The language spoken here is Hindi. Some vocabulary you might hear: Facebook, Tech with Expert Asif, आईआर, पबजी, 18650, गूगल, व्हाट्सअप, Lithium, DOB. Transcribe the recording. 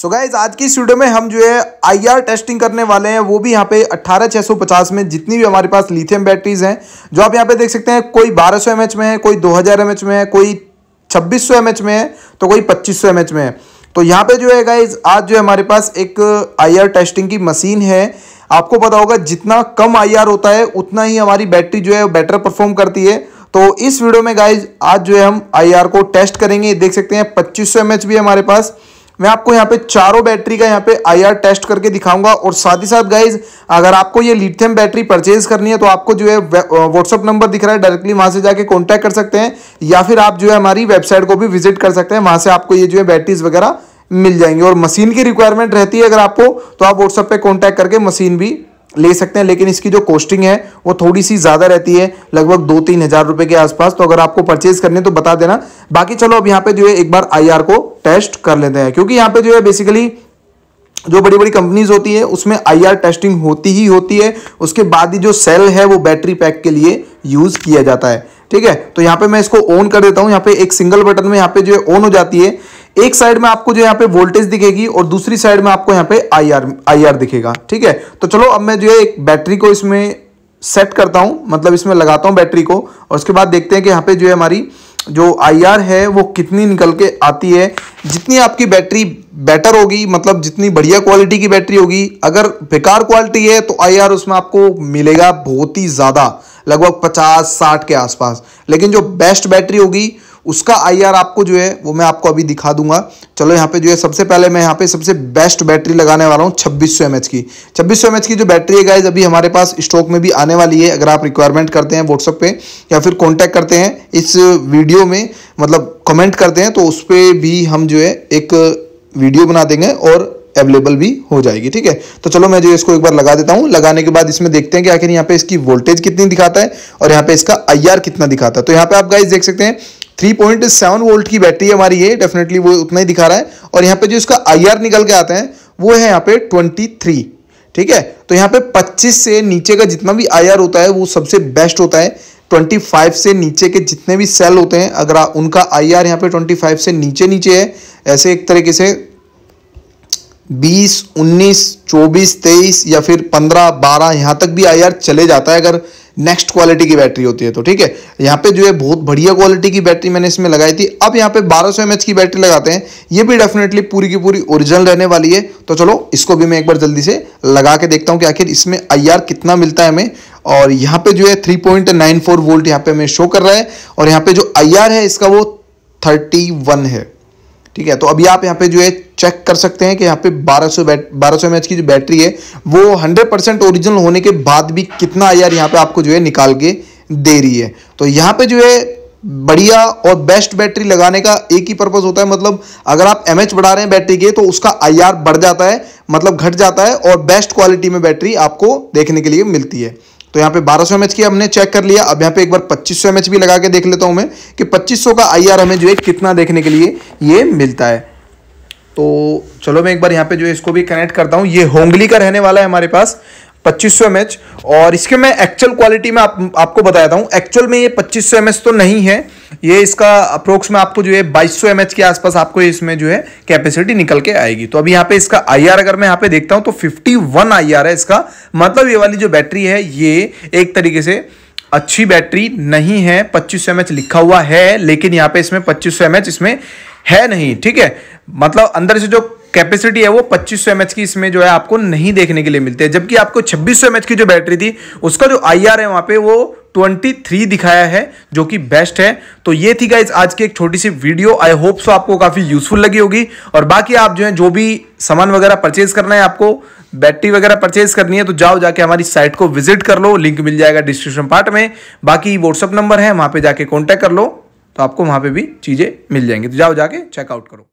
सो गाइज आज की इस वीडियो में हम जो है आईआर टेस्टिंग करने वाले हैं, वो भी यहाँ पे 18650 में जितनी भी हमारे पास लिथियम बैटरीज हैं, जो आप यहाँ पे देख सकते हैं कोई 1200 एमएच में है, कोई 2000 एमएच में है, कोई 2600 एमएच में है तो कोई 2500 एमएच में है। तो यहाँ पे जो है गाइज आज जो है हमारे पास एक आईआर टेस्टिंग की मशीन है। आपको पता होगा जितना कम आईआर होता है उतना ही हमारी बैटरी जो है बेटर परफॉर्म करती है। तो इस वीडियो में गाइज आज जो है हम आईआर को टेस्ट करेंगे। देख सकते हैं 2500 एमएच भी है हमारे पास। मैं आपको यहाँ पे चारों बैटरी का यहाँ पे आईआर टेस्ट करके दिखाऊंगा। और साथ ही साथ गाइज अगर आपको ये लिथियम बैटरी परचेज करनी है तो आपको जो है व्हाट्सअप नंबर दिख रहा है, डायरेक्टली वहां से जाके कांटेक्ट कर सकते हैं, या फिर आप जो है हमारी वेबसाइट को भी विजिट कर सकते हैं। वहां से आपको ये जो है बैटरीज वगैरह मिल जाएंगी। और मशीन की रिक्वायरमेंट रहती है अगर आपको, तो आप व्हाट्सअप पर कॉन्टैक्ट करके मशीन भी ले सकते हैं, लेकिन इसकी जो कॉस्टिंग है वो थोड़ी सी ज़्यादा रहती है, लगभग 2-3 हज़ार रुपये के आसपास। तो अगर आपको परचेज करने तो बता देना। बाकी चलो अब यहाँ पे जो है एक बार आईआर को टेस्ट कर लेते हैं, क्योंकि यहाँ पे जो है बेसिकली जो बड़ी बड़ी कंपनीज होती है उसमें आईआर टेस्टिंग होती ही होती है, उसके बाद ही जो सेल है वो बैटरी पैक के लिए यूज़ किया जाता है। ठीक है, तो यहाँ पर मैं इसको ऑन कर देता हूँ। यहाँ पर एक सिंगल बटन में यहाँ पर जो है ऑन हो जाती है। एक साइड में आपको जो यहाँ पे वोल्टेज दिखेगी और दूसरी साइड में आपको यहाँ पे आई आर दिखेगा। ठीक है, तो चलो अब मैं जो है एक बैटरी को इसमें सेट करता हूँ, मतलब इसमें लगाता हूँ बैटरी को, और उसके बाद देखते हैं कि यहाँ पे जो है हमारी जो आई आर है वो कितनी निकल के आती है। जितनी आपकी बैटरी बेटर होगी, मतलब जितनी बढ़िया क्वालिटी की बैटरी होगी, अगर बेकार क्वालिटी है तो आई आर उसमें आपको मिलेगा बहुत ही ज़्यादा, लगभग 50-60 के आसपास। लेकिन जो बेस्ट बैटरी होगी उसका आईआर आपको जो है वो मैं आपको अभी दिखा दूंगा। चलो यहाँ पे जो है सबसे पहले मैं यहाँ पे सबसे बेस्ट बैटरी लगाने वाला हूँ 2600 एमएच की। 2600 एमएच की जो बैटरी है गाइज अभी हमारे पास स्टॉक में भी आने वाली है। अगर आप रिक्वायरमेंट करते हैं व्हाट्सअप पे या फिर कॉन्टैक्ट करते हैं इस वीडियो में, मतलब कमेंट करते हैं, तो उस पर भी हम जो है एक वीडियो बना देंगे और अवेलेबल भी हो जाएगी। ठीक है, तो चलो मैं जो इसको एक बार लगा देता हूँ। लगाने के बाद इसमें देखते हैं कि आखिर यहाँ पे इसकी वोल्टेज कितनी दिखाता है और यहाँ पे इसका आईआर कितना दिखाता है। तो यहाँ पे आप गाइस देख सकते हैं 3.7 वोल्ट की बैटरी हमारी है, डेफिनेटली वो उतना ही दिखा रहा है। और यहाँ पे जो इसका आईआर निकल के आता है वो है यहाँ पे 23। ठीक है, तो यहाँ पे 25 से नीचे का जितना भी आईआर होता है वो सबसे बेस्ट होता है। 25 से नीचे के जितने भी सेल होते हैं अगर उनका आईआर यहाँ पे 25 से नीचे है, ऐसे एक तरीके से 20, 19, 24, 23 या फिर 15, 12 यहाँ तक भी आईआर चले जाता है अगर नेक्स्ट क्वालिटी की बैटरी होती है तो। ठीक है, यहाँ पे जो है बहुत बढ़िया क्वालिटी की बैटरी मैंने इसमें लगाई थी। अब यहाँ पे 1200 एमएच की बैटरी लगाते हैं, ये भी डेफिनेटली पूरी की पूरी ओरिजिनल रहने वाली है। तो चलो इसको भी मैं एक बार जल्दी से लगा के देखता हूँ कि आखिर इसमें आईआर कितना मिलता है हमें। और यहाँ पे जो है 3.94 वोल्ट यहाँ पे हमें शो कर रहा है, और यहाँ पे जो आईआर है इसका वो 31 है। ठीक है, तो अभी आप यहाँ पे जो है चेक कर सकते हैं कि यहाँ पे 1200 एमएच की जो बैटरी है वो 100% ओरिजिनल होने के बाद भी कितना आईआर यहाँ पे आपको जो है निकाल के दे रही है। तो यहाँ पे जो है बढ़िया और बेस्ट बैटरी लगाने का एक ही पर्पस होता है, मतलब अगर आप एमएच बढ़ा रहे हैं बैटरी के तो उसका आईआर बढ़ जाता है, मतलब घट जाता है, और बेस्ट क्वालिटी में बैटरी आपको देखने के लिए मिलती है। तो यहाँ पे 1200 एमएच की हमने चेक कर लिया। अब यहाँ पे एक बार 2500 एमएच भी लगा के देख लेता हूँ मैं कि 2500 का आईआर हमें जो है कितना देखने के लिए ये मिलता है। तो चलो मैं एक बार यहाँ पे जो है इसको भी कनेक्ट करता हूँ। ये होंगली का रहने वाला है हमारे पास 2500 एमएच, और इसके मैं एक्चुअल क्वालिटी में आपको बताया था। एक्चुअल में ये 2500 एमएच तो नहीं है, ये इसका अप्रोक्स में आपको जो है 2200 एमएच के आसपास आपको इसमें जो है कैपेसिटी निकल के आएगी। तो अभी यहाँ पे इसका आईआर अगर मैं यहाँ पे देखता हूँ तो 51 आईआर है इसका, मतलब ये वाली जो बैटरी है ये एक तरीके से अच्छी बैटरी नहीं है। 2500 एमएच लिखा हुआ है लेकिन यहाँ पे इसमें 2500 एमएच इसमें है नहीं। ठीक है, मतलब अंदर से जो कैपेसिटी है वो 2500 एमएच की इसमें जो है आपको नहीं देखने के लिए मिलती है, जबकि आपको 2600 एमएच की जो बैटरी थी उसका जो आईआर है वहाँ पे वो 23 दिखाया है, जो कि बेस्ट है। तो ये थी गाइज आज की एक छोटी सी वीडियो। आई होप सो आपको काफ़ी यूजफुल लगी होगी। और बाकी आप जो है जो भी सामान वगैरह परचेज करना है, आपको बैटरी वगैरह परचेज करनी है, तो जाओ जाके हमारी साइट को विजिट कर लो, लिंक मिल जाएगा डिस्क्रिप्शन पार्ट में। बाकी व्हाट्सअप नंबर है, वहाँ पर जाके कॉन्टैक्ट कर लो, तो आपको वहाँ पर भी चीज़ें मिल जाएंगी। तो जाओ जाके चेकआउट करो।